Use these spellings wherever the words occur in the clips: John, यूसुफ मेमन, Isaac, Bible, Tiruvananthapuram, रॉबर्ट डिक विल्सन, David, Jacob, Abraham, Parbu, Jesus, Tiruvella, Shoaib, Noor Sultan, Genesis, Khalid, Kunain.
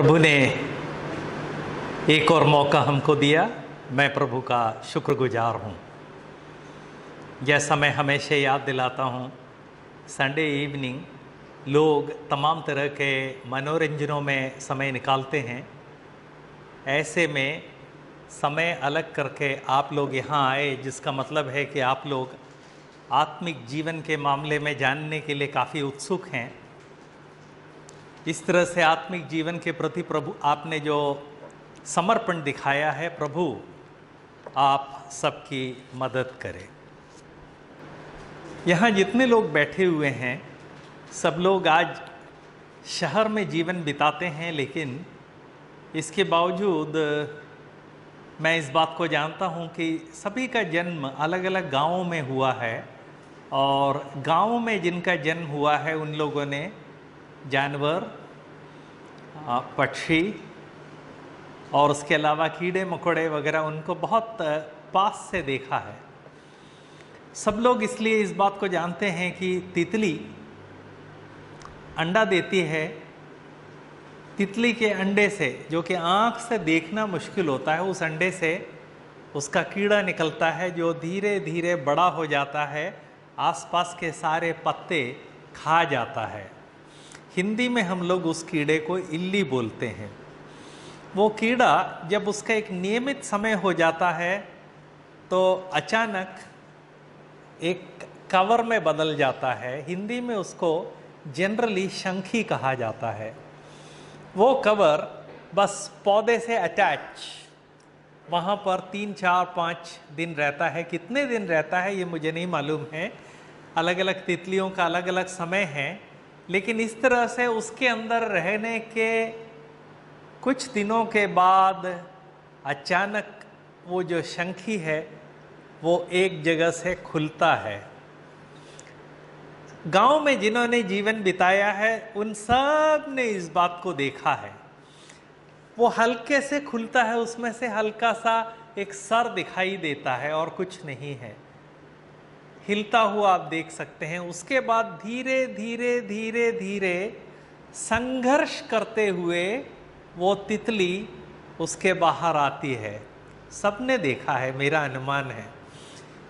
प्रभु ने एक और मौका हमको दिया। मैं प्रभु का शुक्रगुजार हूँ। जैसा मैं हमेशा याद दिलाता हूँ, संडे इवनिंग लोग तमाम तरह के मनोरंजनों में समय निकालते हैं। ऐसे में समय अलग करके आप लोग यहाँ आए, जिसका मतलब है कि आप लोग आत्मिक जीवन के मामले में जानने के लिए काफ़ी उत्सुक हैं। इस तरह से आत्मिक जीवन के प्रति प्रभु आपने जो समर्पण दिखाया है, प्रभु आप सबकी मदद करें। यहाँ जितने लोग बैठे हुए हैं, सब लोग आज शहर में जीवन बिताते हैं, लेकिन इसके बावजूद मैं इस बात को जानता हूँ कि सभी का जन्म अलग अलग गांवों में हुआ है, और गांवों में जिनका जन्म हुआ है उन लोगों ने जानवर, पक्षी और उसके अलावा कीड़े मकोड़े वगैरह उनको बहुत पास से देखा है। सब लोग इसलिए इस बात को जानते हैं कि तितली अंडा देती है। तितली के अंडे से, जो कि आँख से देखना मुश्किल होता है, उस अंडे से उसका कीड़ा निकलता है, जो धीरे धीरे बड़ा हो जाता है, आसपास के सारे पत्ते खा जाता है। हिंदी में हम लोग उस कीड़े को इल्ली बोलते हैं। वो कीड़ा जब उसका एक नियमित समय हो जाता है तो अचानक एक कवर में बदल जाता है। हिंदी में उसको जनरली शंखी कहा जाता है। वो कवर बस पौधे से अटैच वहाँ पर 3, 4, 5 दिन रहता है। कितने दिन रहता है ये मुझे नहीं मालूम है। अलग अलग तितलियों का अलग अलग समय है, लेकिन इस तरह से उसके अंदर रहने के कुछ दिनों के बाद अचानक वो जो शंखी है वो एक जगह से खुलता है। गांव में जिन्होंने जीवन बिताया है उन सब ने इस बात को देखा है। वो हल्के से खुलता है, उसमें से हल्का सा एक सर दिखाई देता है और कुछ नहीं है, हिलता हुआ आप देख सकते हैं। उसके बाद धीरे धीरे धीरे धीरे संघर्ष करते हुए वो तितली उसके बाहर आती है। सबने देखा है, मेरा अनुमान है।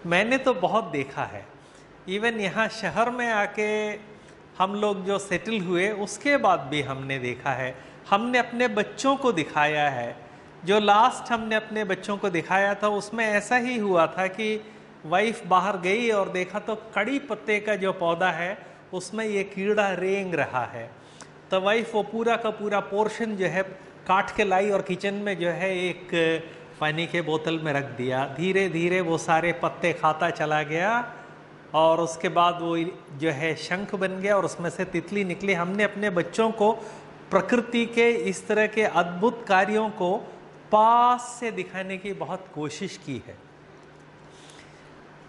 मैंने तो बहुत देखा है। इवन यहाँ शहर में आके हम लोग जो सेटल हुए उसके बाद भी हमने देखा है। हमने अपने बच्चों को दिखाया है। जो लास्ट हमने अपने बच्चों को दिखाया था उसमें ऐसा ही हुआ था कि वाइफ बाहर गई और देखा तो कड़ी पत्ते का जो पौधा है उसमें ये कीड़ा रेंग रहा है। तो वाइफ वो पूरा का पूरा पोर्शन जो है काट के लाई और किचन में जो है एक पानी के बोतल में रख दिया। धीरे धीरे वो सारे पत्ते खाता चला गया और उसके बाद वो जो है शंख बन गया और उसमें से तितली निकली। हमने अपने बच्चों को प्रकृति के इस तरह के अद्भुत कार्यों को पास से दिखाने की बहुत कोशिश की है।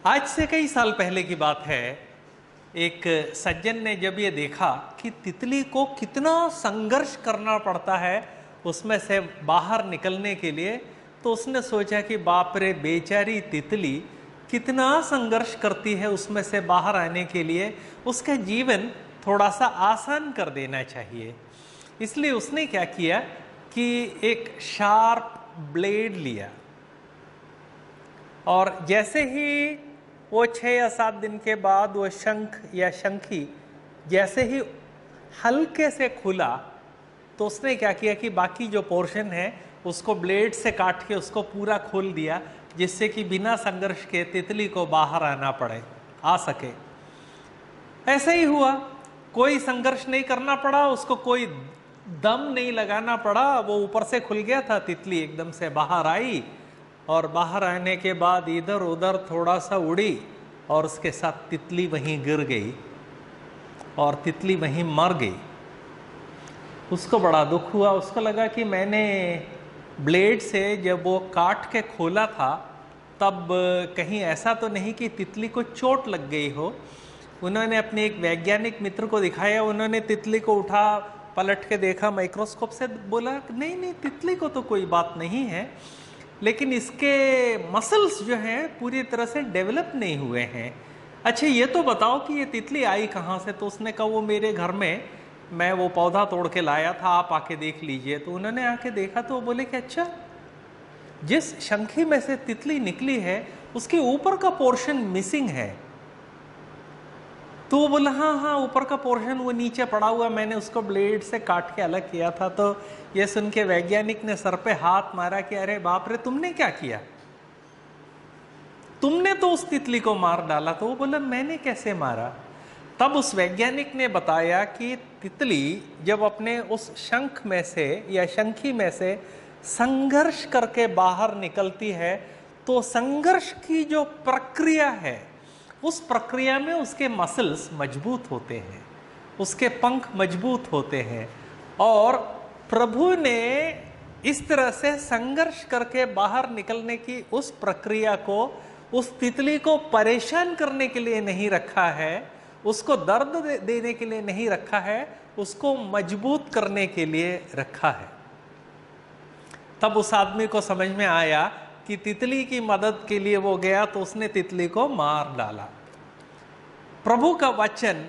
आज से कई साल पहले की बात है, एक सज्जन ने जब ये देखा कि तितली को कितना संघर्ष करना पड़ता है उसमें से बाहर निकलने के लिए, तो उसने सोचा कि बाप रे, बेचारी तितली कितना संघर्ष करती है उसमें से बाहर आने के लिए, उसका जीवन थोड़ा सा आसान कर देना चाहिए। इसलिए उसने क्या किया कि एक शार्प ब्लेड लिया और जैसे ही वो 6 या 7 दिन के बाद वो शंख या शंखी जैसे ही हल्के से खुला, तो उसने क्या किया कि बाकी जो पोर्शन है उसको ब्लेड से काट के उसको पूरा खोल दिया, जिससे कि बिना संघर्ष के तितली को बाहर आना पड़े, आ सके। ऐसे ही हुआ, कोई संघर्ष नहीं करना पड़ा, उसको कोई दम नहीं लगाना पड़ा। वो ऊपर से खुल गया था, तितली एकदम से बाहर आई और बाहर आने के बाद इधर उधर थोड़ा सा उड़ी और उसके साथ तितली वहीं गिर गई और तितली वहीं मर गई। उसको बड़ा दुख हुआ। उसको लगा कि मैंने ब्लेड से जब वो काट के खोला था तब कहीं ऐसा तो नहीं कि तितली को चोट लग गई हो। उन्होंने अपने एक वैज्ञानिक मित्र को दिखाया। उन्होंने तितली को उठा, पलट के देखा माइक्रोस्कोप से, बोला नहीं नहीं, तितली को तो कोई बात नहीं है, लेकिन इसके मसल्स जो हैं पूरी तरह से डेवलप नहीं हुए हैं। अच्छा ये तो बताओ कि ये तितली आई कहाँ से? तो उसने कहा वो मेरे घर में मैं वो पौधा तोड़ के लाया था, आप आके देख लीजिए। तो उन्होंने आके देखा तो वो बोले कि अच्छा, जिस शंखी में से तितली निकली है उसके ऊपर का पोर्शन मिसिंग है। तो वो बोला हाँ हाँ, ऊपर का पोर्शन वो नीचे पड़ा हुआ, मैंने उसको ब्लेड से काट के अलग किया था। तो ये सुन के वैज्ञानिक ने सर पे हाथ मारा कि अरे बाप रे, तुमने क्या किया, तुमने तो उस तितली को मार डाला। तो वो बोला मैंने कैसे मारा। तब उस वैज्ञानिक ने बताया कि तितली जब अपने उस शंख में से या शंखी में से संघर्ष करके बाहर निकलती है तो संघर्ष की जो प्रक्रिया है उस प्रक्रिया में उसके मसल्स मजबूत होते हैं, उसके पंख मजबूत होते हैं। और प्रभु ने इस तरह से संघर्ष करके बाहर निकलने की उस प्रक्रिया को, उस तितली को परेशान करने के लिए नहीं रखा है, उसको दर्द देने के लिए नहीं रखा है, उसको मजबूत करने के लिए रखा है। तब उस आदमी को समझ में आया कि तितली की मदद के लिए वो गया तो उसने तितली को मार डाला। प्रभु का वचन,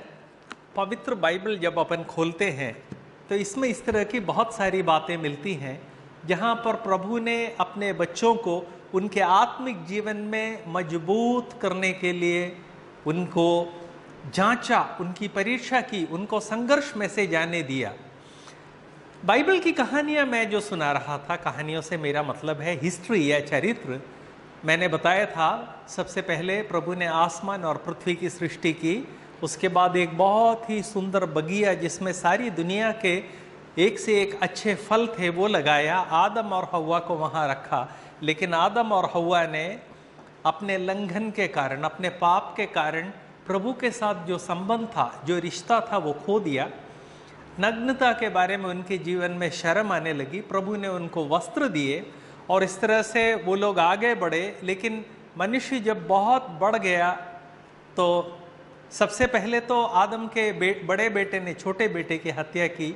पवित्र बाइबल जब अपन खोलते हैं तो इसमें इस तरह की बहुत सारी बातें मिलती हैं जहाँ पर प्रभु ने अपने बच्चों को उनके आत्मिक जीवन में मजबूत करने के लिए उनको जांचा, उनकी परीक्षा की, उनको संघर्ष में से जाने दिया। बाइबल की कहानियाँ मैं जो सुना रहा था, कहानियों से मेरा मतलब है हिस्ट्री या चरित्र। मैंने बताया था सबसे पहले प्रभु ने आसमान और पृथ्वी की सृष्टि की, उसके बाद एक बहुत ही सुंदर बगीचा जिसमें सारी दुनिया के एक से एक अच्छे फल थे वो लगाया, आदम और हव्वा को वहाँ रखा। लेकिन आदम और हव्वा ने अपने लंघन के कारण, अपने पाप के कारण प्रभु के साथ जो संबंध था, जो रिश्ता था वो खो दिया। नग्नता के बारे में उनके जीवन में शर्म आने लगी, प्रभु ने उनको वस्त्र दिए और इस तरह से वो लोग आगे बढ़े। लेकिन मनुष्य जब बहुत बढ़ गया तो सबसे पहले तो आदम के बड़े बेटे ने छोटे बेटे की हत्या की।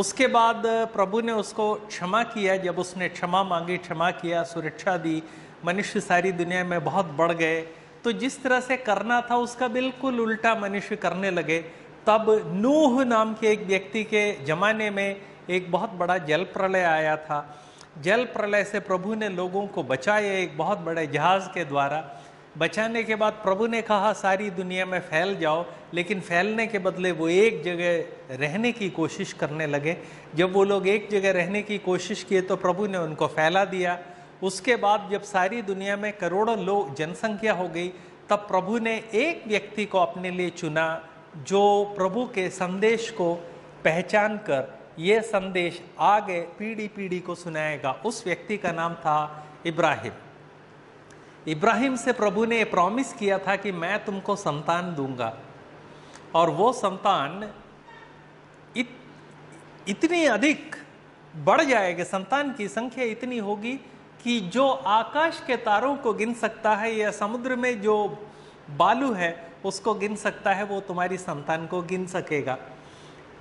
उसके बाद प्रभु ने उसको क्षमा किया, जब उसने क्षमा मांगी क्षमा किया, सुरक्षा दी, मनुष्य सारी दुनिया में बहुत बढ़ गए। तो जिस तरह से करना था उसका बिल्कुल उल्टा मनुष्य करने लगे। तब नूह नाम के एक व्यक्ति के ज़माने में एक बहुत बड़ा जल प्रलय आया था। जल प्रलय से प्रभु ने लोगों को बचाया एक बहुत बड़े जहाज़ के द्वारा। बचाने के बाद प्रभु ने कहा सारी दुनिया में फैल जाओ, लेकिन फैलने के बदले वो एक जगह रहने की कोशिश करने लगे। जब वो लोग एक जगह रहने की कोशिश किए तो प्रभु ने उनको फैला दिया। उसके बाद जब सारी दुनिया में करोड़ों लोग, जनसंख्या हो गई, तब प्रभु ने एक व्यक्ति को अपने लिए चुना जो प्रभु के संदेश को पहचान कर ये संदेश आगे पीढ़ी पीढ़ी को सुनाएगा। उस व्यक्ति का नाम था इब्राहिम। इब्राहिम से प्रभु ने प्रॉमिस किया था कि मैं तुमको संतान दूंगा, और वो संतान इतनी अधिक बढ़ जाएगी, संतान की संख्या इतनी होगी कि जो आकाश के तारों को गिन सकता है या समुद्र में जो बालू है उसको गिन सकता है, वो तुम्हारी संतान को गिन सकेगा।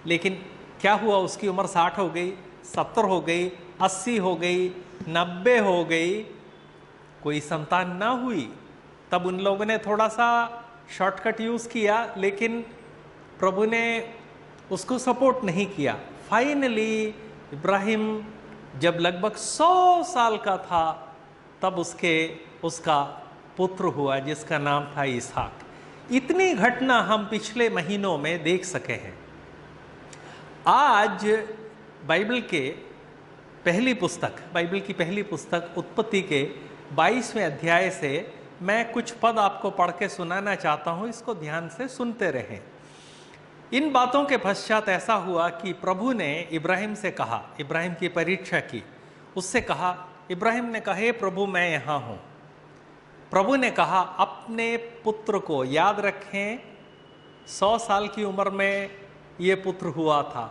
लेकिन क्या हुआ, उसकी उम्र 60 हो गई, 70 हो गई, 80 हो गई, 90 हो गई, कोई संतान ना हुई। तब उन लोगों ने थोड़ा सा शॉर्टकट यूज़ किया, लेकिन प्रभु ने उसको सपोर्ट नहीं किया। फाइनली इब्राहिम जब लगभग 100 साल का था तब उसका पुत्र हुआ जिसका नाम था इसहाक। इतनी घटना हम पिछले महीनों में देख सके हैं। आज बाइबल के पहली पुस्तक, बाइबल की पहली पुस्तक उत्पत्ति के 22वें अध्याय से मैं कुछ पद आपको पढ़ के सुनाना चाहता हूँ, इसको ध्यान से सुनते रहें। इन बातों के पश्चात ऐसा हुआ कि प्रभु ने इब्राहिम से कहा, इब्राहिम की परीक्षा की, उससे कहा, इब्राहिम ने कहा हे प्रभु मैं यहाँ हूँ। प्रभु ने कहा अपने पुत्र को, याद रखें 100 साल की उम्र में ये पुत्र हुआ था,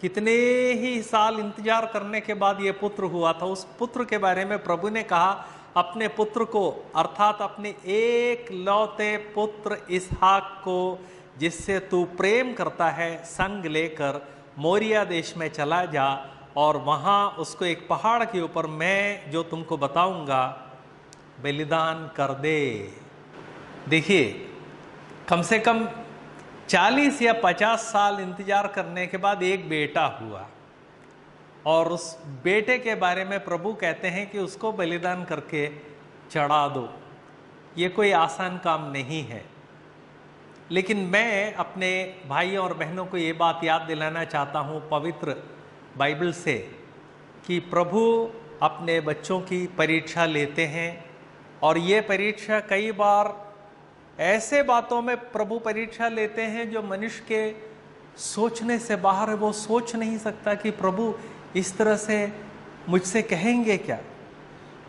कितने ही साल इंतजार करने के बाद ये पुत्र हुआ था। उस पुत्र के बारे में प्रभु ने कहा अपने पुत्र को, अर्थात अपने एक लौते पुत्र इसहाक को, जिससे तू प्रेम करता है, संग लेकर मोरिया देश में चला जा, और वहाँ उसको एक पहाड़ के ऊपर मैं जो तुमको बताऊँगा बलिदान कर दे। देखिए, कम से कम 40 या 50 साल इंतजार करने के बाद एक बेटा हुआ और उस बेटे के बारे में प्रभु कहते हैं कि उसको बलिदान करके चढ़ा दो। ये कोई आसान काम नहीं है, लेकिन मैं अपने भाई और बहनों को ये बात याद दिलाना चाहता हूँ पवित्र बाइबल से कि प्रभु अपने बच्चों की परीक्षा लेते हैं और ये परीक्षा कई बार ऐसे बातों में प्रभु परीक्षा लेते हैं जो मनुष्य के सोचने से बाहर है। वो सोच नहीं सकता कि प्रभु इस तरह से मुझसे कहेंगे क्या।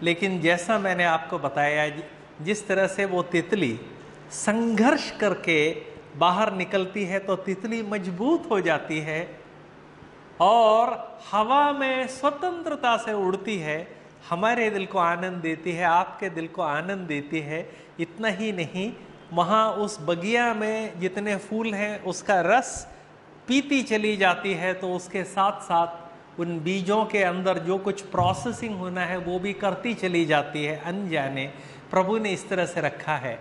लेकिन जैसा मैंने आपको बताया, जिस तरह से वो तितली संघर्ष करके बाहर निकलती है तो तितली मजबूत हो जाती है और हवा में स्वतंत्रता से उड़ती है, हमारे दिल को आनंद देती है, आपके दिल को आनंद देती है। इतना ही नहीं, वहाँ उस बगिया में जितने फूल हैं उसका रस पीती चली जाती है तो उसके साथ साथ उन बीजों के अंदर जो कुछ प्रोसेसिंग होना है वो भी करती चली जाती है अनजाने। प्रभु ने इस तरह से रखा है,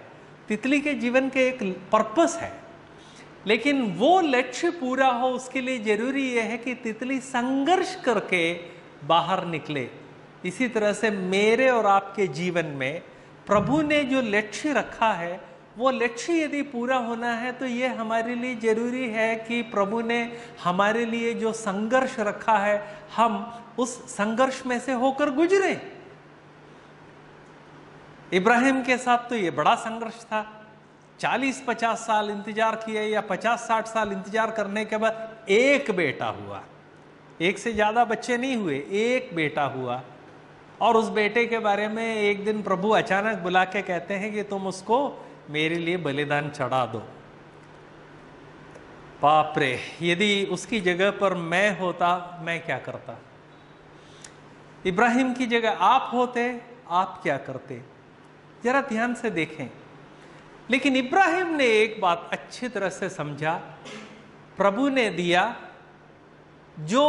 तितली के जीवन के एक पर्पस है, लेकिन वो लक्ष्य पूरा हो उसके लिए ज़रूरी यह है कि तितली संघर्ष करके बाहर निकले। इसी तरह से मेरे और आपके जीवन में प्रभु ने जो लक्ष्य रखा है वो लक्ष्य यदि पूरा होना है तो ये हमारे लिए ज़रूरी है कि प्रभु ने हमारे लिए जो संघर्ष रखा है हम उस संघर्ष में से होकर गुजरे। इब्राहिम के साथ तो ये बड़ा संघर्ष था, 40-50 साल इंतजार किए या 50-60 साल इंतजार करने के बाद एक बेटा हुआ। एक से ज़्यादा बच्चे नहीं हुए, एक बेटा हुआ और उस बेटे के बारे में एक दिन प्रभु अचानक बुला के कहते हैं कि तुम उसको मेरे लिए बलिदान चढ़ा दो। बाप रे, यदि उसकी जगह पर मैं होता मैं क्या करता, इब्राहिम की जगह आप होते आप क्या करते, जरा ध्यान से देखें। लेकिन इब्राहिम ने एक बात अच्छी तरह से समझा, प्रभु ने दिया, जो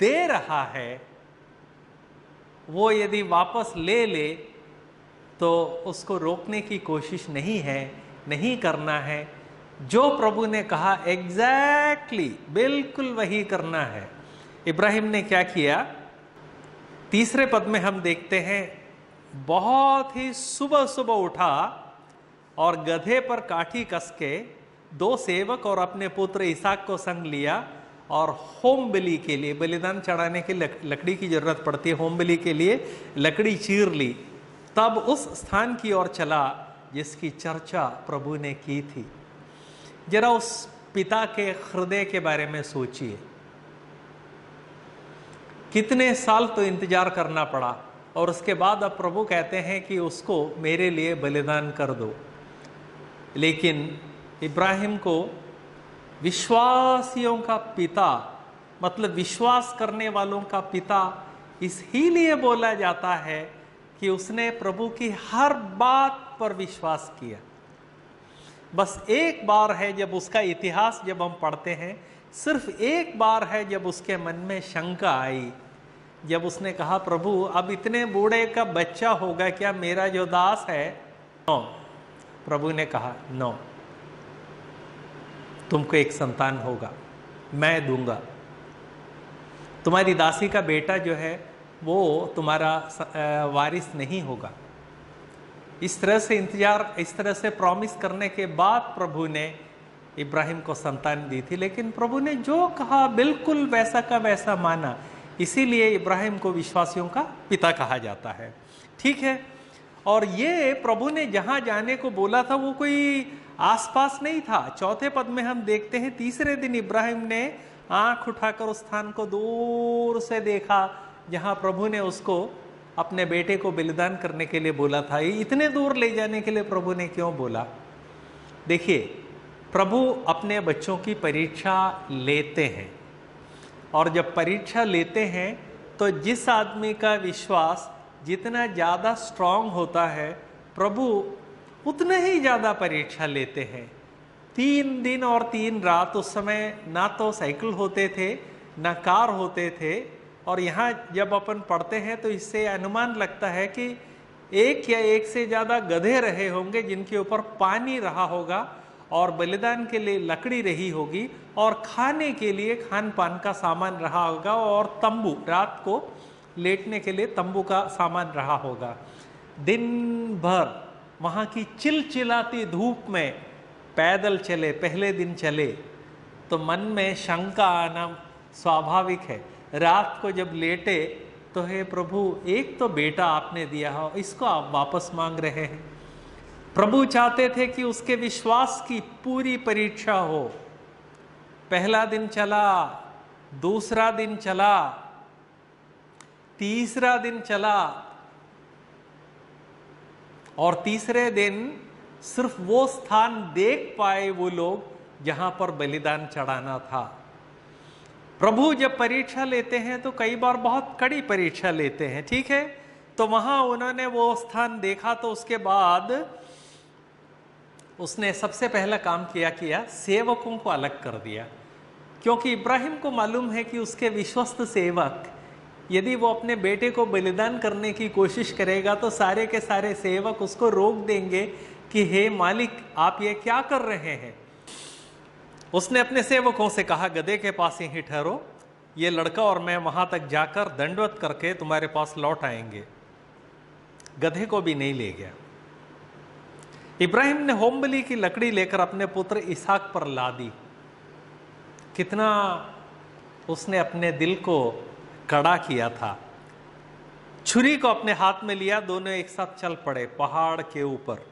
दे रहा है वो यदि वापस ले ले तो उसको रोकने की कोशिश नहीं है, नहीं करना है। जो प्रभु ने कहा एग्जैक्टली बिल्कुल वही करना है। इब्राहिम ने क्या किया, तीसरे पद में हम देखते हैं, बहुत ही सुबह सुबह उठा और गधे पर काठी कस के 2 सेवक और अपने पुत्र इसहाक को संग लिया और होम बलि के लिए, बलिदान चढ़ाने के लकड़ी की जरूरत पड़ती है, होम बलि के लिए लकड़ी चीर ली, तब उस स्थान की ओर चला जिसकी चर्चा प्रभु ने की थी। जरा उस पिता के हृदय के बारे में सोचिए, कितने साल तो इंतजार करना पड़ा और उसके बाद अब प्रभु कहते हैं कि उसको मेरे लिए बलिदान कर दो। लेकिन इब्राहिम को विश्वासियों का पिता, मतलब विश्वास करने वालों का पिता इसलिए बोला जाता है कि उसने प्रभु की हर बात पर विश्वास किया। बस एक बार है जब उसका इतिहास जब हम पढ़ते हैं, सिर्फ एक बार है जब उसके मन में शंका आई, जब उसने कहा प्रभु अब इतने बूढ़े का बच्चा होगा क्या मेरा जो दास है। नो, प्रभु ने कहा नो, तुमको एक संतान होगा, मैं दूंगा, तुम्हारी दासी का बेटा जो है वो तुम्हारा वारिस नहीं होगा। इस तरह से इंतजार, इस तरह से प्रॉमिस करने के बाद प्रभु ने इब्राहिम को संतान दी थी। लेकिन प्रभु ने जो कहा बिल्कुल वैसा का वैसा माना, इसीलिए इब्राहिम को विश्वासियों का पिता कहा जाता है। ठीक है, और ये प्रभु ने जहाँ जाने को बोला था वो कोई आसपास नहीं था। चौथे पद में हम देखते हैं, तीसरे दिन इब्राहिम ने आंख उठाकर उस स्थान को दूर से देखा जहां प्रभु ने उसको अपने बेटे को बलिदान करने के लिए बोला था। इतने दूर ले जाने के लिए प्रभु ने क्यों बोला? देखिए, प्रभु अपने बच्चों की परीक्षा लेते हैं और जब परीक्षा लेते हैं तो जिस आदमी का विश्वास जितना ज़्यादा स्ट्रांग होता है प्रभु उतने ही ज़्यादा परीक्षा लेते हैं। 3 दिन और 3 रात, उस समय ना तो साइकिल होते थे ना कार होते थे और यहाँ जब अपन पढ़ते हैं तो इससे अनुमान लगता है कि एक या एक से ज़्यादा गधे रहे होंगे जिनके ऊपर पानी रहा होगा और बलिदान के लिए लकड़ी रही होगी और खाने के लिए खान पान का सामान रहा होगा और तंबू, रात को लेटने के लिए तंबू का सामान रहा होगा। दिन भर वहाँ की चिलचिलाती धूप में पैदल चले, पहले दिन चले तो मन में शंका आना स्वाभाविक है। रात को जब लेटे तो हे प्रभु, एक तो बेटा आपने दिया हो, इसको आप वापस मांग रहे हैं। प्रभु चाहते थे कि उसके विश्वास की पूरी परीक्षा हो। पहला दिन चला, दूसरा दिन चला, तीसरा दिन चला और तीसरे दिन सिर्फ वो स्थान देख पाए वो लोग जहां पर बलिदान चढ़ाना था। प्रभु जब परीक्षा लेते हैं तो कई बार बहुत कड़ी परीक्षा लेते हैं, ठीक है। तो वहां उन्होंने वो स्थान देखा तो उसके बाद उसने सबसे पहला काम किया सेवकों को अलग कर दिया, क्योंकि इब्राहिम को मालूम है कि उसके विश्वस्त सेवक यदि वो अपने बेटे को बलिदान करने की कोशिश करेगा तो सारे के सारे सेवक उसको रोक देंगे कि हे मालिक, आप ये क्या कर रहे हैं। उसने अपने सेवकों से कहा, गधे के पास ही ठहरो, ये लड़का और मैं वहां तक जाकर दंडवत करके तुम्हारे पास लौट आएंगे। गधे को भी नहीं ले गया। इब्राहिम ने होमबली की लकड़ी लेकर अपने पुत्र इसहाक पर ला दी। कितना उसने अपने दिल को कड़ा किया था। छुरी को अपने हाथ में लिया, दोनों एक साथ चल पड़े पहाड़ के ऊपर।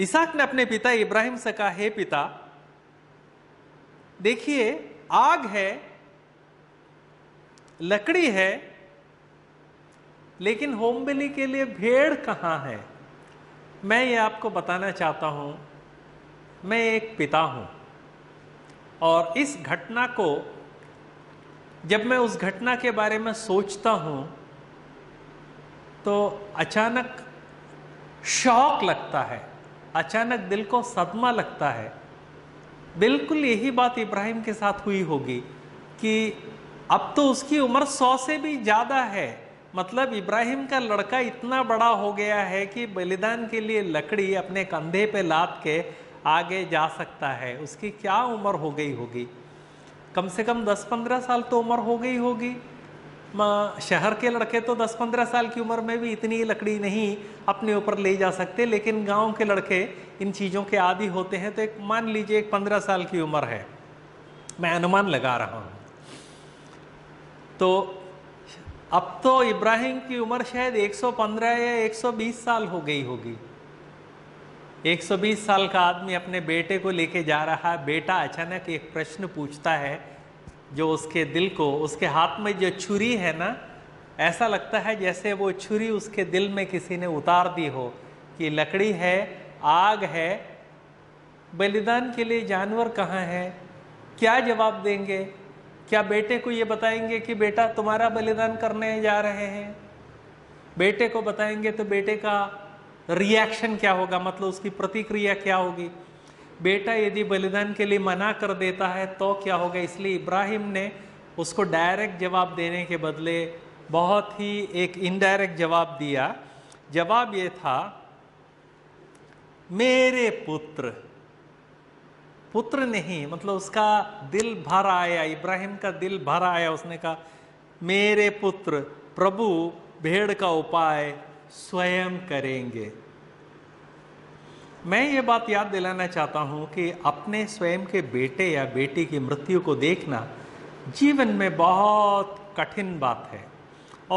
इसहाक ने अपने पिता इब्राहिम से कहा, हे पिता, देखिए आग है, लकड़ी है, लेकिन होमबलि के लिए भेड़ कहाँ है। मैं ये आपको बताना चाहता हूं, मैं एक पिता हूं और इस घटना को, जब मैं उस घटना के बारे में सोचता हूं तो अचानक शौक लगता है, अचानक दिल को सदमा लगता है। बिल्कुल यही बात इब्राहिम के साथ हुई होगी कि अब तो उसकी उम्र 100 से भी ज़्यादा है, मतलब इब्राहिम का लड़का इतना बड़ा हो गया है कि बलिदान के लिए लकड़ी अपने कंधे पे लाद के आगे जा सकता है। उसकी क्या उम्र हो गई होगी, कम से कम 10-15 साल तो उम्र हो गई होगी। शहर के लड़के तो 10-15 साल की उम्र में भी इतनी लकड़ी नहीं अपने ऊपर ले जा सकते, लेकिन गांव के लड़के इन चीज़ों के आदी होते हैं। तो एक मान लीजिए एक 15 साल की उम्र है, मैं अनुमान लगा रहा हूँ। तो अब तो इब्राहिम की उम्र शायद 115 या 120 साल हो गई होगी। 120 साल का आदमी अपने बेटे को लेके जा रहा है। बेटा अचानक एक प्रश्न पूछता है जो उसके दिल को, उसके हाथ में जो छुरी है ना, ऐसा लगता है जैसे वो छुरी उसके दिल में किसी ने उतार दी हो कि लकड़ी है, आग है, बलिदान के लिए जानवर कहाँ है। क्या जवाब देंगे? क्या बेटे को ये बताएंगे कि बेटा तुम्हारा बलिदान करने जा रहे हैं? बेटे को बताएंगे तो बेटे का रिएक्शन क्या होगा, मतलब उसकी प्रतिक्रिया क्या होगी? बेटा यदि बलिदान के लिए मना कर देता है तो क्या होगा? इसलिए इब्राहिम ने उसको डायरेक्ट जवाब देने के बदले बहुत ही एक इनडायरेक्ट जवाब दिया। जवाब ये था, मेरे पुत्र नहीं, मतलब उसका दिल भर आया, इब्राहिम का दिल भर आया। उसने कहा, मेरे पुत्र, प्रभु भेड़ का उपाय स्वयं करेंगे। मैं ये बात याद दिलाना चाहता हूँ कि अपने स्वयं के बेटे या बेटी की मृत्यु को देखना जीवन में बहुत कठिन बात है।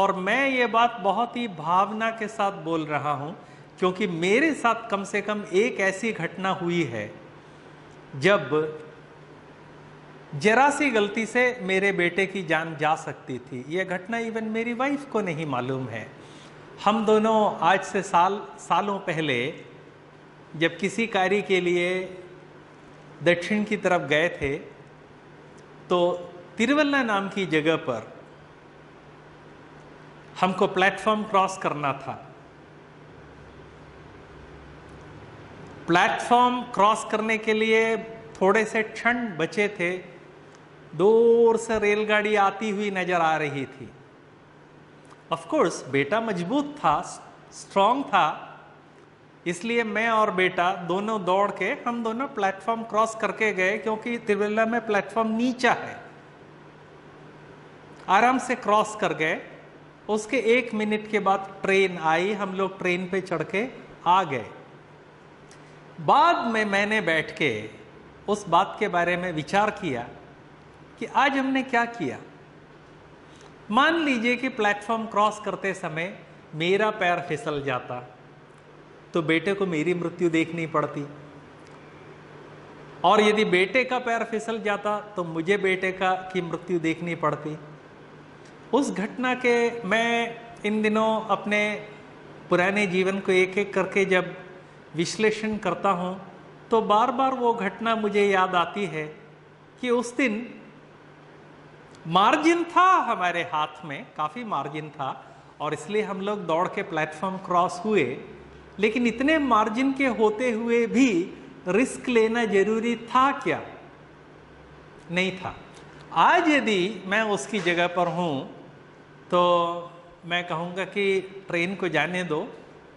और मैं ये बात बहुत ही भावना के साथ बोल रहा हूँ, क्योंकि मेरे साथ कम से कम एक ऐसी घटना हुई है जब जरा सी गलती से मेरे बेटे की जान जा सकती थी। यह घटना इवन मेरी वाइफ को नहीं मालूम है। हम दोनों आज से सालों पहले जब किसी कार्य के लिए दक्षिण की तरफ गए थे तो तिरुवल्ला नाम की जगह पर हमको प्लेटफॉर्म क्रॉस करना था। प्लेटफॉर्म क्रॉस करने के लिए थोड़े से क्षण बचे थे। दूर से रेलगाड़ी आती हुई नजर आ रही थी। ऑफ कोर्स बेटा मजबूत था, स्ट्रांग था, इसलिए मैं और बेटा दोनों दौड़ के हम दोनों प्लेटफॉर्म क्रॉस करके गए, क्योंकि तिरुवेल्ला में प्लेटफॉर्म नीचा है। आराम से क्रॉस कर गए। उसके एक मिनट के बाद ट्रेन आई, हम लोग ट्रेन पे चढ़ के आ गए। बाद में मैंने बैठ के उस बात के बारे में विचार किया कि आज हमने क्या किया। मान लीजिए कि प्लेटफॉर्म क्रॉस करते समय मेरा पैर फिसल जाता तो बेटे को मेरी मृत्यु देखनी पड़ती, और यदि बेटे का पैर फिसल जाता तो मुझे बेटे का की मृत्यु देखनी पड़ती। उस घटना के मैं इन दिनों अपने पुराने जीवन को एक एक करके जब विश्लेषण करता हूँ तो बार बार वो घटना मुझे याद आती है कि उस दिन मार्जिन था हमारे हाथ में, काफ़ी मार्जिन था, और इसलिए हम लोग दौड़ के प्लेटफॉर्म क्रॉस हुए। लेकिन इतने मार्जिन के होते हुए भी रिस्क लेना जरूरी था क्या? नहीं था। आज यदि मैं उसकी जगह पर हूँ तो मैं कहूँगा कि ट्रेन को जाने दो,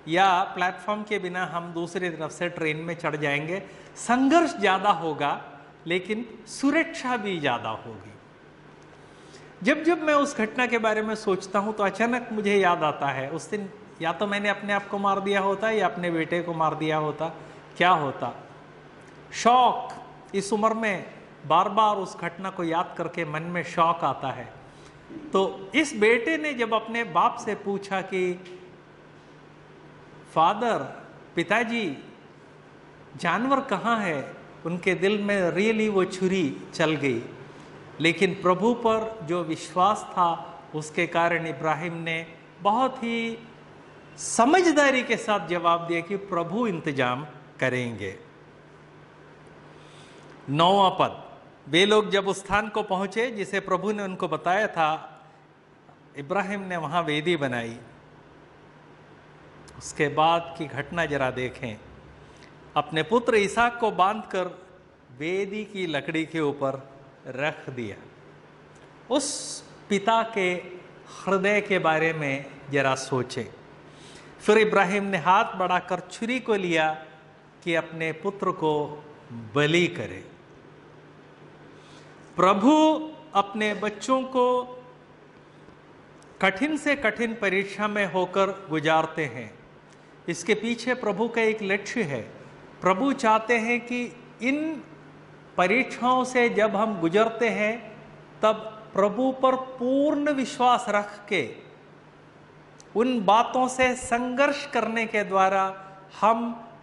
या प्लेटफॉर्म के बिना हम दूसरी तरफ से ट्रेन में चढ़ जाएंगे। संघर्ष ज़्यादा होगा लेकिन सुरक्षा भी ज़्यादा होगी। जब जब मैं उस घटना के बारे में सोचता हूँ तो अचानक मुझे याद आता है उस दिन या तो मैंने अपने आप को मार दिया होता या अपने बेटे को मार दिया होता, क्या होता। शौक, इस उम्र में बार बार उस घटना को याद करके मन में शौक आता है। तो इस बेटे ने जब अपने बाप से पूछा कि फादर, पिताजी, जानवर कहाँ है, उनके दिल में रियली वो छुरी चल गई। लेकिन प्रभु पर जो विश्वास था उसके कारण इब्राहिम ने बहुत ही समझदारी के साथ जवाब दिया कि प्रभु इंतजाम करेंगे। 9वां पद, वे लोग जब उस स्थान को पहुंचे जिसे प्रभु ने उनको बताया था, इब्राहिम ने वहां वेदी बनाई। उसके बाद की घटना जरा देखें। अपने पुत्र इसहाक को बांधकर वेदी की लकड़ी के ऊपर रख दिया। उस पिता के हृदय के बारे में जरा सोचें। फिर इब्राहिम ने हाथ बढ़ाकर छुरी को लिया कि अपने पुत्र को बलि करे। प्रभु अपने बच्चों को कठिन से कठिन परीक्षा में होकर गुजारते हैं। इसके पीछे प्रभु का एक लक्ष्य है। प्रभु चाहते हैं कि इन परीक्षाओं से जब हम गुजरते हैं तब प्रभु पर पूर्ण विश्वास रख के उन बातों से संघर्ष करने के द्वारा हम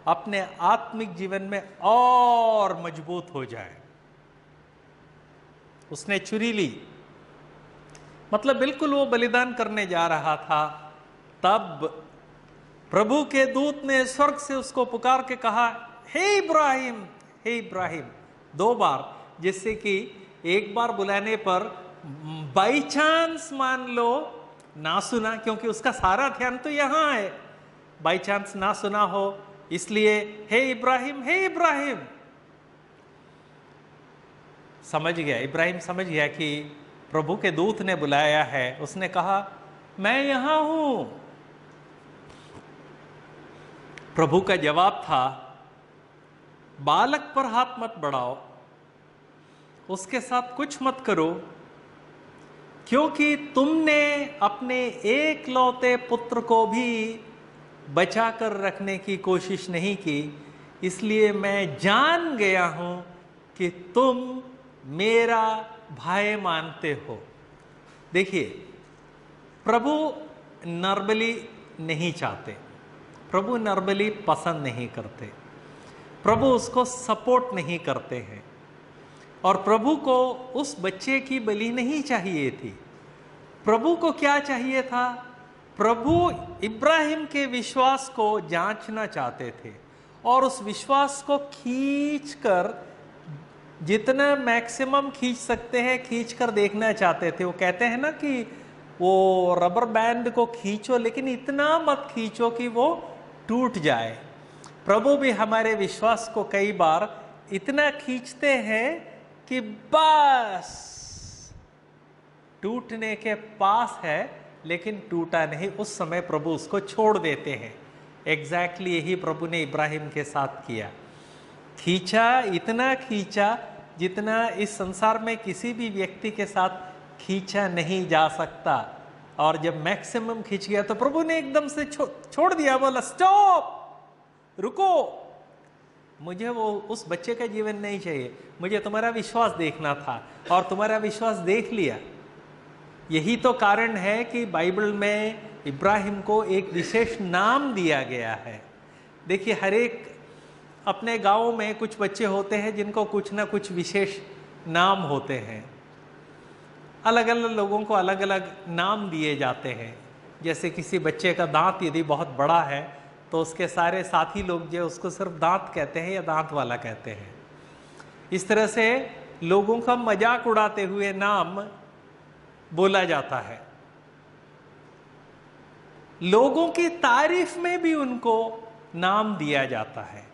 अपने आत्मिक जीवन में और मजबूत हो जाए। उसने छुरी ली, मतलब बिल्कुल वो बलिदान करने जा रहा था। तब प्रभु के दूत ने स्वर्ग से उसको पुकार के कहा, हे इब्राहिम, हे इब्राहिम, 2 बार, जिससे कि एक बार बुलाने पर बाई चांस मान लो ना सुना, क्योंकि उसका सारा ध्यान तो यहाँ है, बाई चांस ना सुना हो, इसलिए हे इब्राहिम, हे इब्राहिम। समझ गया, इब्राहिम समझ गया कि प्रभु के दूत ने बुलाया है। उसने कहा, मैं यहाँ हूँ। प्रभु का जवाब था, बालक पर हाथ मत बढ़ाओ, उसके साथ कुछ मत करो, क्योंकि तुमने अपने एकलौते पुत्र को भी बचा कर रखने की कोशिश नहीं की, इसलिए मैं जान गया हूँ कि तुम मेरा भाई मानते हो। देखिए, प्रभु नरबली नहीं चाहते, प्रभु नरबली पसंद नहीं करते, प्रभु उसको सपोर्ट नहीं करते हैं। और प्रभु को उस बच्चे की बलि नहीं चाहिए थी। प्रभु को क्या चाहिए था? प्रभु इब्राहिम के विश्वास को जांचना चाहते थे और उस विश्वास को खींचकर जितना मैक्सिमम खींच सकते हैं खींचकर देखना चाहते थे। वो कहते हैं ना कि वो रबर बैंड को खींचो लेकिन इतना मत खींचो कि वो टूट जाए। प्रभु भी हमारे विश्वास को कई बार इतना खींचते हैं कि बस टूटने के पास है, लेकिन टूटा नहीं। उस समय प्रभु उसको छोड़ देते हैं। एग्जैक्टली यही प्रभु ने इब्राहिम के साथ किया। खींचा, इतना खींचा जितना इस संसार में किसी भी व्यक्ति के साथ खींचा नहीं जा सकता। और जब मैक्सिमम खींच गया तो प्रभु ने एकदम से छोड़ दिया, बोला स्टॉप, रुको, मुझे वो उस बच्चे का जीवन नहीं चाहिए, मुझे तुम्हारा विश्वास देखना था और तुम्हारा विश्वास देख लिया। यही तो कारण है कि बाइबल में इब्राहिम को एक विशेष नाम दिया गया है। देखिए, हर एक अपने गांव में कुछ बच्चे होते हैं जिनको कुछ ना कुछ विशेष नाम होते हैं। अलग अलग लोगों को अलग अलग नाम दिए जाते हैं। जैसे किसी बच्चे का दांत यदि बहुत बड़ा है तो उसके सारे साथी लोग जो उसको सिर्फ दांत कहते हैं या दांत वाला कहते हैं। इस तरह से लोगों का मजाक उड़ाते हुए नाम बोला जाता है। लोगों की तारीफ में भी उनको नाम दिया जाता है,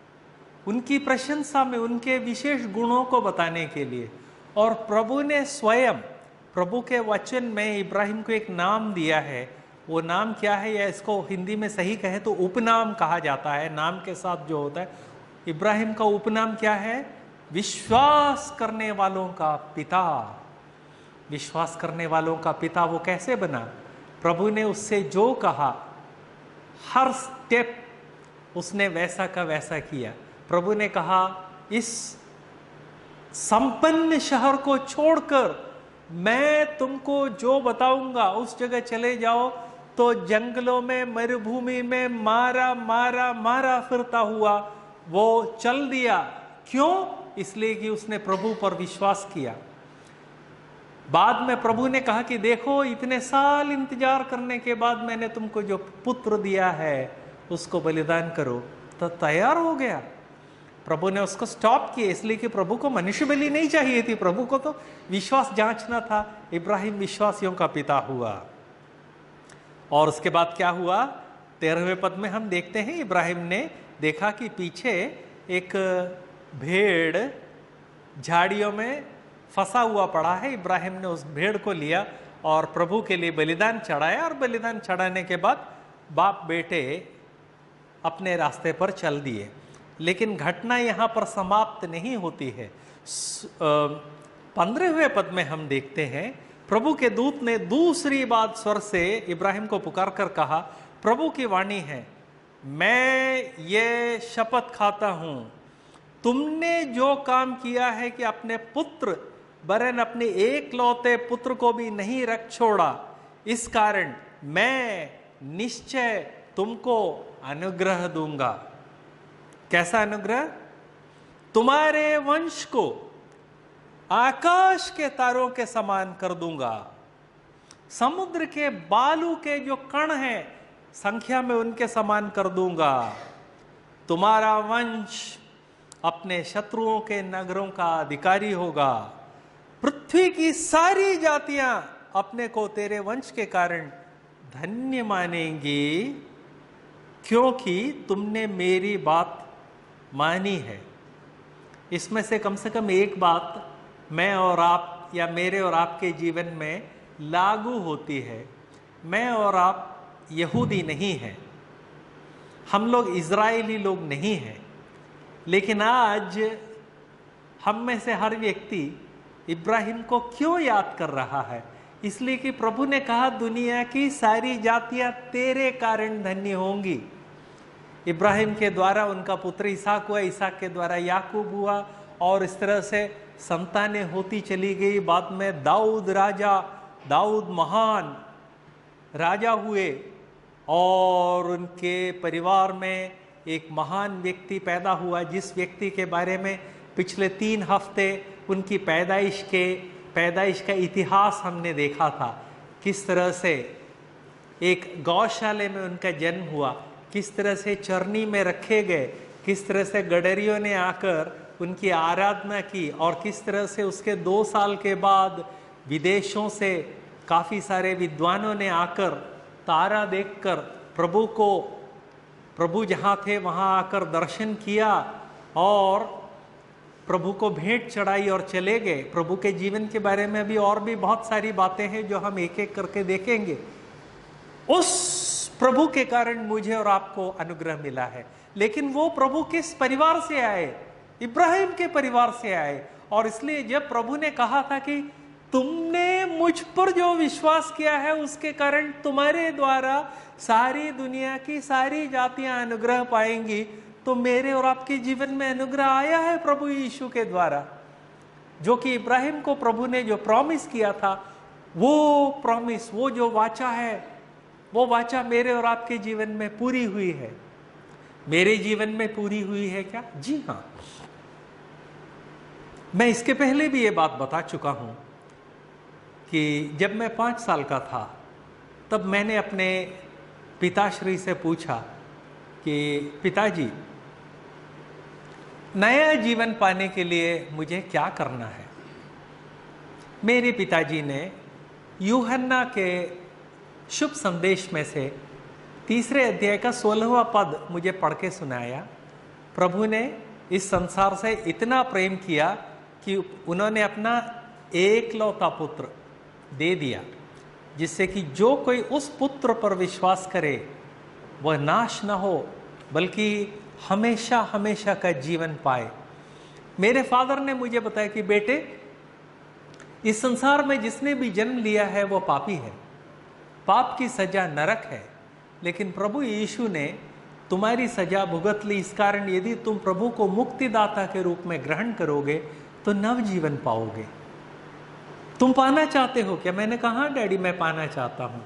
उनकी प्रशंसा में, उनके विशेष गुणों को बताने के लिए। और प्रभु ने स्वयं, प्रभु के वचन में इब्राहिम को एक नाम दिया है। वो नाम क्या है, या इसको हिंदी में सही कहें तो उपनाम कहा जाता है। नाम के साथ जो होता है, इब्राहिम का उपनाम क्या है? विश्वास करने वालों का पिता। विश्वास करने वालों का पिता वो कैसे बना? प्रभु ने उससे जो कहा, हर स्टेप उसने वैसा का वैसा किया। प्रभु ने कहा, इस संपन्न शहर को छोड़कर मैं तुमको जो बताऊंगा उस जगह चले जाओ। तो जंगलों में, मरुभूमि में मारा मारा मारा फिरता हुआ वो चल दिया। क्यों? इसलिए कि उसने प्रभु पर विश्वास किया। बाद में प्रभु ने कहा कि देखो, इतने साल इंतजार करने के बाद मैंने तुमको जो पुत्र दिया है उसको बलिदान करो, तो तैयार हो गया। प्रभु ने उसको स्टॉप किया, इसलिए कि प्रभु को मनुष्य बलि नहीं चाहिए थी। प्रभु को तो विश्वास जांचना था। इब्राहिम विश्वासियों का पिता हुआ। और उसके बाद क्या हुआ? 13वें पद में हम देखते हैं, इब्राहिम ने देखा कि पीछे एक भेड़ झाड़ियों में फंसा हुआ पड़ा है। इब्राहिम ने उस भेड़ को लिया और प्रभु के लिए बलिदान चढ़ाया। और बलिदान चढ़ाने के बाद बाप बेटे अपने रास्ते पर चल दिए। लेकिन घटना यहाँ पर समाप्त नहीं होती है। 15वें पद में हम देखते हैं, प्रभु के दूत ने दूसरी बार स्वर से इब्राहिम को पुकार कर कहा, प्रभु की वाणी है, मैं ये शपथ खाता हूँ, तुमने जो काम किया है कि अपने पुत्र वरन अपने एकलौते पुत्र को भी नहीं रख छोड़ा, इस कारण मैं निश्चय तुमको अनुग्रह दूंगा। कैसा अनुग्रह? तुम्हारे वंश को आकाश के तारों के समान कर दूंगा, समुद्र के बालू के जो कण हैं संख्या में उनके समान कर दूंगा। तुम्हारा वंश अपने शत्रुओं के नगरों का अधिकारी होगा। पृथ्वी की सारी जातियां अपने को तेरे वंश के कारण धन्य मानेंगी, क्योंकि तुमने मेरी बात मानी है। इसमें से कम एक बात मैं और आप, या मेरे और आपके जीवन में लागू होती है। मैं और आप यहूदी नहीं हैं, हम लोग इजरायली लोग नहीं हैं, लेकिन आज हम में से हर व्यक्ति इब्राहिम को क्यों याद कर रहा है? इसलिए कि प्रभु ने कहा, दुनिया की सारी जातियां तेरे कारण धन्य होंगी। इब्राहिम के द्वारा उनका पुत्र इसहाक हुआ, इसहाक के द्वारा याकूब हुआ, और इस तरह से संतानें होती चली गई। बाद में दाऊद राजा, दाऊद महान राजा हुए, और उनके परिवार में एक महान व्यक्ति पैदा हुआ, जिस व्यक्ति के बारे में पिछले 3 हफ्ते उनकी पैदाइश का इतिहास हमने देखा था। किस तरह से एक गौशाले में उनका जन्म हुआ, किस तरह से चरनी में रखे गए, किस तरह से गडरियों ने आकर उनकी आराधना की, और किस तरह से उसके 2 साल के बाद विदेशों से काफ़ी सारे विद्वानों ने आकर तारा देखकर प्रभु जहाँ थे वहाँ आकर दर्शन किया और प्रभु को भेंट चढ़ाई और चले गए। प्रभु के जीवन के बारे में अभी और भी बहुत सारी बातें हैं जो हम एक एक करके देखेंगे। उस प्रभु के कारण मुझे और आपको अनुग्रह मिला है। लेकिन वो प्रभु किस परिवार से आए? इब्राहिम के परिवार से आए। और इसलिए जब प्रभु ने कहा था कि तुमने मुझ पर जो विश्वास किया है उसके कारण तुम्हारे द्वारा सारी दुनिया की सारी जातियां अनुग्रह पाएंगी, तो मेरे और आपके जीवन में अनुग्रह आया है प्रभु यीशु के द्वारा। जो कि इब्राहिम को प्रभु ने जो प्रॉमिस किया था, वो प्रॉमिस, वो जो वाचा है, वो वाचा मेरे और आपके जीवन में पूरी हुई है। मेरे जीवन में पूरी हुई है क्या? जी हाँ, मैं इसके पहले भी ये बात बता चुका हूँ कि जब मैं 5 साल का था तब मैंने अपने पिताश्री से पूछा कि पिताजी, नया जीवन पाने के लिए मुझे क्या करना है? मेरे पिताजी ने यूहन्ना के शुभ संदेश में से 3 अध्याय का 16वां पद मुझे पढ़ के सुनाया। प्रभु ने इस संसार से इतना प्रेम किया कि उन्होंने अपना एकलौता पुत्र दे दिया, जिससे कि जो कोई उस पुत्र पर विश्वास करे वह नाश न हो बल्कि हमेशा हमेशा का जीवन पाए। मेरे फादर ने मुझे बताया कि बेटे, इस संसार में जिसने भी जन्म लिया है वह पापी है, पाप की सजा नरक है, लेकिन प्रभु यीशु ने तुम्हारी सजा भुगत ली। इस कारण यदि तुम प्रभु को मुक्तिदाता के रूप में ग्रहण करोगे तो नव जीवन पाओगे। तुम पाना चाहते हो क्या? मैंने कहा डैडी मैं पाना चाहता हूँ।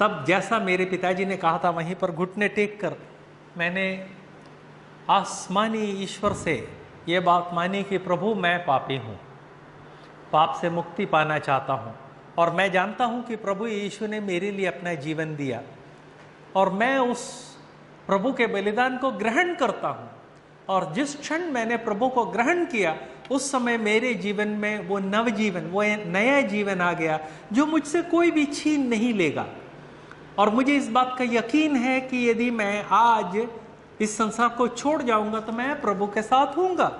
तब जैसा मेरे पिताजी ने कहा था वहीं पर घुटने टेक कर मैंने आसमानी ईश्वर से ये बात मानी कि प्रभु मैं पापी हूँ, पाप से मुक्ति पाना चाहता हूँ, और मैं जानता हूँ कि प्रभु यीशु ने मेरे लिए अपना जीवन दिया और मैं उस प्रभु के बलिदान को ग्रहण करता हूँ। और जिस क्षण मैंने प्रभु को ग्रहण किया उस समय मेरे जीवन में वो नव जीवन, वो नया जीवन आ गया जो मुझसे कोई भी छीन नहीं लेगा। और मुझे इस बात का यकीन है कि यदि मैं आज इस संसार को छोड़ जाऊंगा तो मैं प्रभु के साथ हूँगा।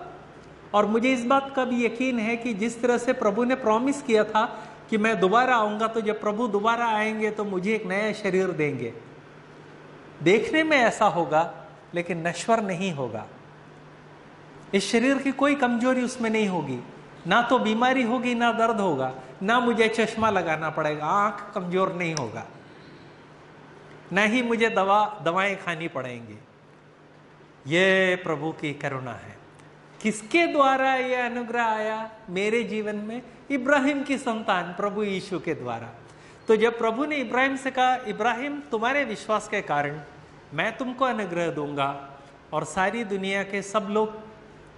और मुझे इस बात का भी यकीन है कि जिस तरह से प्रभु ने प्रॉमिस किया था कि मैं दोबारा आऊँगा, तो जब प्रभु दोबारा आएंगे तो मुझे एक नया शरीर देंगे। देखने में ऐसा होगा लेकिन नश्वर नहीं होगा। इस शरीर की कोई कमजोरी उसमें नहीं होगी, ना तो बीमारी होगी, ना दर्द होगा, ना मुझे चश्मा लगाना पड़ेगा, आँख कमजोर नहीं होगा, ना ही मुझे दवाएं खानी पड़ेंगी। ये प्रभु की करुणा है। किसके द्वारा ये अनुग्रह आया मेरे जीवन में? इब्राहिम की संतान प्रभु यीशु के द्वारा। तो जब प्रभु ने इब्राहिम से कहा, इब्राहिम तुम्हारे विश्वास के कारण मैं तुमको अनुग्रह दूंगा और सारी दुनिया के सब लोग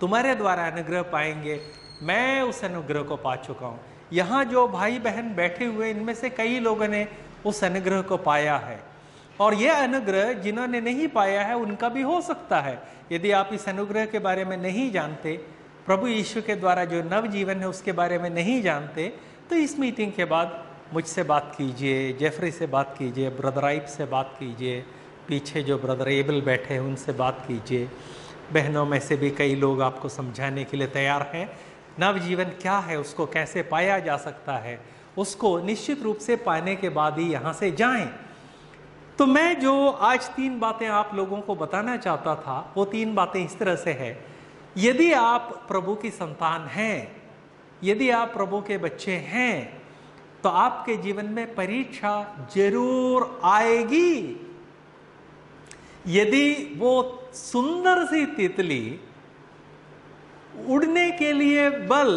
तुम्हारे द्वारा अनुग्रह पाएंगे, मैं उस अनुग्रह को पा चुका हूँ। यहाँ जो भाई बहन बैठे हुए, इनमें से कई लोगों ने उस अनुग्रह को पाया है। और यह अनुग्रह जिन्होंने नहीं पाया है उनका भी हो सकता है। यदि आप इस अनुग्रह के बारे में नहीं जानते, प्रभु यीशु के द्वारा जो नव जीवन है उसके बारे में नहीं जानते, तो इस मीटिंग के बाद मुझसे बात कीजिए, जेफरी से बात कीजिए, ब्रदर आइब से बात कीजिए, पीछे जो ब्रदर एबल बैठे हैं उनसे बात कीजिए। बहनों में से भी कई लोग आपको समझाने के लिए तैयार हैं नव जीवन क्या है, उसको कैसे पाया जा सकता है, उसको निश्चित रूप से पाने के बाद ही यहाँ से जाएं। तो मैं जो आज 3 बातें आप लोगों को बताना चाहता था, वो 3 बातें इस तरह से है। यदि आप प्रभु की संतान हैं, यदि आप प्रभु के बच्चे हैं, तो आपके जीवन में परीक्षा जरूर आएगी। यदि वो सुंदर सी तितली उड़ने के लिए बल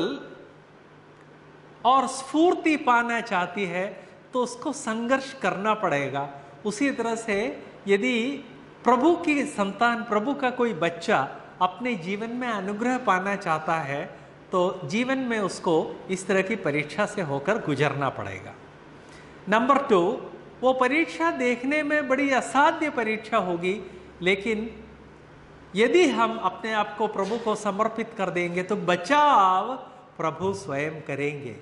और स्फूर्ति पाना चाहती है तो उसको संघर्ष करना पड़ेगा। उसी तरह से यदि प्रभु की संतान, प्रभु का कोई बच्चा अपने जीवन में अनुग्रह पाना चाहता है तो जीवन में उसको इस तरह की परीक्षा से होकर गुजरना पड़ेगा। नंबर 2, वो परीक्षा देखने में बड़ी असाध्य परीक्षा होगी, लेकिन यदि हम अपने आप को प्रभु को समर्पित कर देंगे तो बचाव प्रभु स्वयं करेंगे।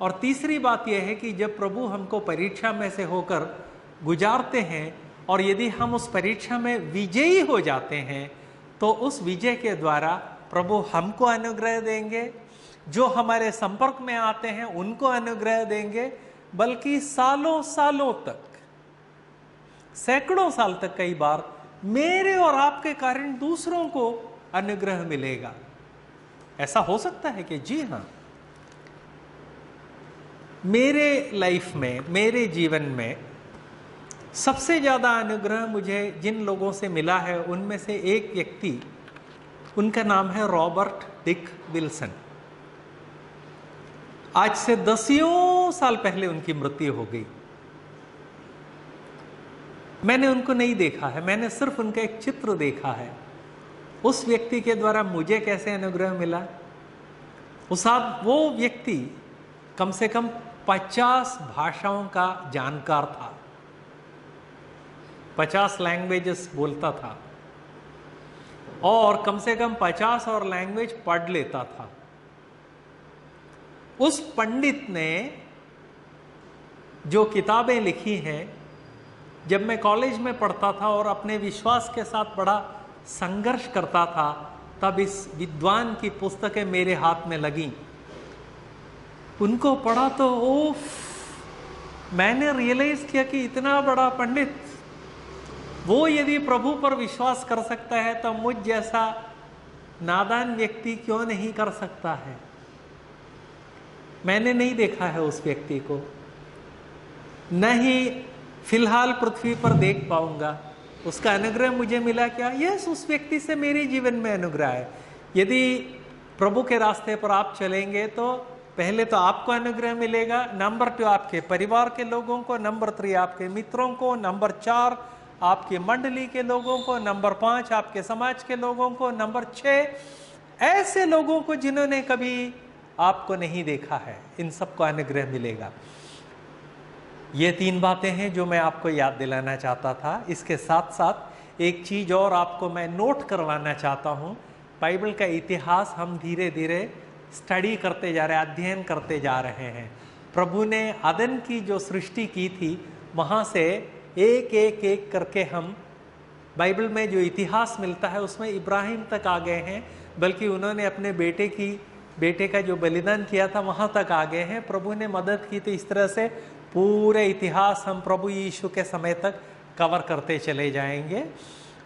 और तीसरी बात यह है कि जब प्रभु हमको परीक्षा में से होकर गुजारते हैं और यदि हम उस परीक्षा में विजयी हो जाते हैं तो उस विजय के द्वारा प्रभु हमको अनुग्रह देंगे, जो हमारे संपर्क में आते हैं उनको अनुग्रह देंगे, बल्कि सालों सालों तक सैकड़ों साल तक कई बार मेरे और आपके कारण दूसरों को अनुग्रह मिलेगा। ऐसा हो सकता है कि जी हाँ, मेरे लाइफ में, मेरे जीवन में सबसे ज़्यादा अनुग्रह मुझे जिन लोगों से मिला है उनमें से एक व्यक्ति, उनका नाम है रॉबर्ट डिक विल्सन। आज से दसियों साल पहले उनकी मृत्यु हो गई। मैंने उनको नहीं देखा है, मैंने सिर्फ उनका एक चित्र देखा है। उस व्यक्ति के द्वारा मुझे कैसे अनुग्रह मिला, वो व्यक्ति कम से कम 50 भाषाओं का जानकार था, 50 लैंग्वेजेस बोलता था और कम से कम 50 और लैंग्वेज पढ़ लेता था। उस पंडित ने जो किताबें लिखी हैं, जब मैं कॉलेज में पढ़ता था और अपने विश्वास के साथ बड़ा संघर्ष करता था, तब इस विद्वान की पुस्तकें मेरे हाथ में लगीं। उनको पढ़ा तो ओफ, मैंने रियलाइज किया कि इतना बड़ा पंडित, वो यदि प्रभु पर विश्वास कर सकता है तो मुझ जैसा नादान व्यक्ति क्यों नहीं कर सकता है। मैंने नहीं देखा है उस व्यक्ति को, नहीं फिलहाल पृथ्वी पर देख पाऊंगा। उसका अनुग्रह मुझे मिला क्या? यस, उस व्यक्ति से मेरे जीवन में अनुग्रह है। यदि प्रभु के रास्ते पर आप चलेंगे तो पहले तो आपको अनुग्रह मिलेगा, नंबर 2 आपके परिवार के लोगों को, नंबर 3 आपके मित्रों को, नंबर 4 आपके मंडली के लोगों को, नंबर 5 आपके समाज के लोगों को, नंबर 6 ऐसे लोगों को जिन्होंने कभी आपको नहीं देखा है, इन सबको अनुग्रह मिलेगा। ये 3 बातें हैं जो मैं आपको याद दिलाना चाहता था। इसके साथ साथ एक चीज़ और आपको मैं नोट करवाना चाहता हूँ। बाइबल का इतिहास हम धीरे धीरे स्टडी करते जा रहे हैं, अध्ययन करते जा रहे हैं। प्रभु ने आदम की जो सृष्टि की थी, वहाँ से एक एक एक करके हम बाइबल में जो इतिहास मिलता है उसमें इब्राहिम तक आ गए हैं, बल्कि उन्होंने अपने बेटे का जो बलिदान किया था वहाँ तक आ गए हैं। प्रभु ने मदद की, तो इस तरह से पूरे इतिहास हम प्रभु यीशु के समय तक कवर करते चले जाएंगे।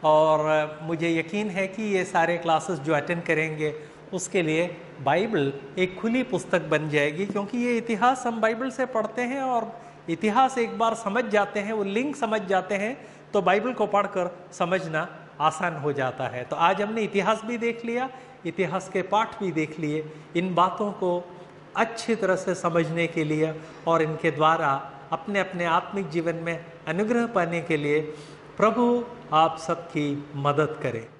और मुझे यकीन है कि ये सारे क्लासेस जो अटेंड करेंगे उसके लिए बाइबल एक खुली पुस्तक बन जाएगी, क्योंकि ये इतिहास हम बाइबल से पढ़ते हैं और इतिहास एक बार समझ जाते हैं, वो लिंक समझ जाते हैं, तो बाइबल को पढ़कर समझना आसान हो जाता है। तो आज हमने इतिहास भी देख लिया, इतिहास के पाठ भी देख लिए। इन बातों को अच्छी तरह से समझने के लिए और इनके द्वारा अपने अपने आत्मिक जीवन में अनुग्रह पाने के लिए प्रभु आप सबकी मदद करे।